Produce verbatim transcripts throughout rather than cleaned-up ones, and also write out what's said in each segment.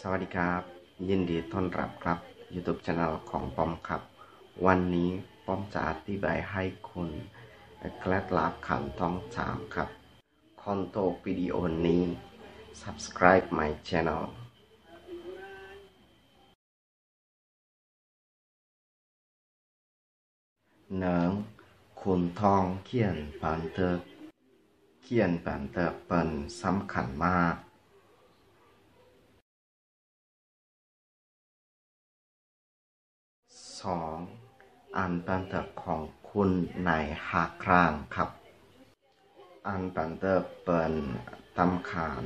สวัสดีครับยินดีต้อนรับครับ YouTube Channel ของป้อมครับวันนี้ป้อมจะอธิบายให้คุณเคล็ดลับขันทองสามครับคอนโทรวิดีโอนี้ Subscribe my channelหนึ่งคุณทองเขียนบันทึกเขียนบันทึกเป็นสำคัญมากสองอ่านบันทึกของคุณในห้าครั้งครับอ่านบันทึกเป็นตำขาน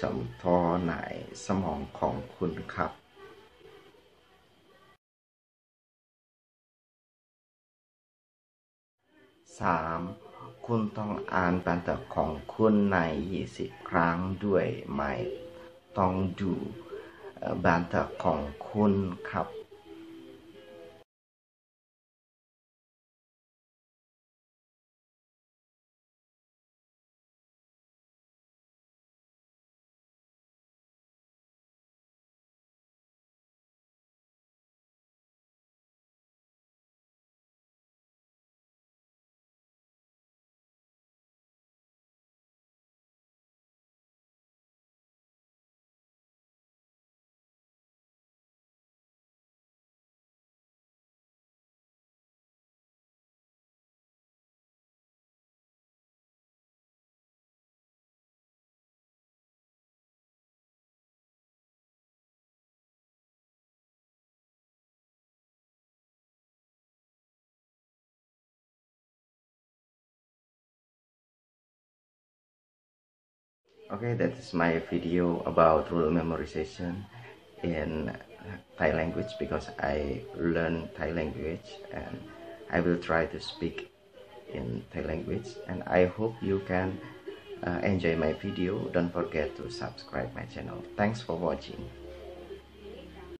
จำทอในสมองของคุณครับสามคุณต้องอ่านบันทึกของคุณในยี่สิบครั้งด้วยไม่ต้องดูบันทึกของคุณครับOkay, that is my video about rule memorization in Thai language because I learn Thai language and I will try to speak in Thai language and I hope you can uh, enjoy my video. Don't forget to subscribe my channel. Thanks for watching.